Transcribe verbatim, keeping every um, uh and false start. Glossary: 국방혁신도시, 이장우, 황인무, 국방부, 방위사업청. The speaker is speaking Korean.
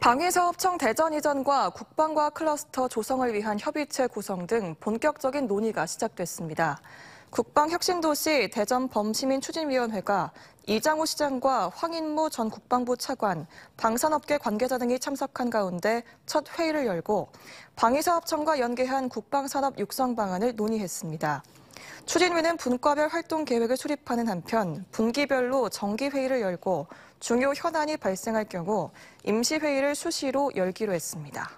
방위사업청 대전 이전과 국방과 클러스터 조성을 위한 협의체 구성 등 본격적인 논의가 시작됐습니다. 국방혁신도시 대전범시민추진위원회가 이장우 시장과 황인무 전 국방부 차관, 방산업계 관계자 등이 참석한 가운데 첫 회의를 열고 방위사업청과 연계한 국방산업 육성 방안을 논의했습니다. 추진위는 분과별 활동 계획을 수립하는 한편 분기별로 정기회의를 열고 중요 현안이 발생할 경우 임시회의를 수시로 열기로 했습니다.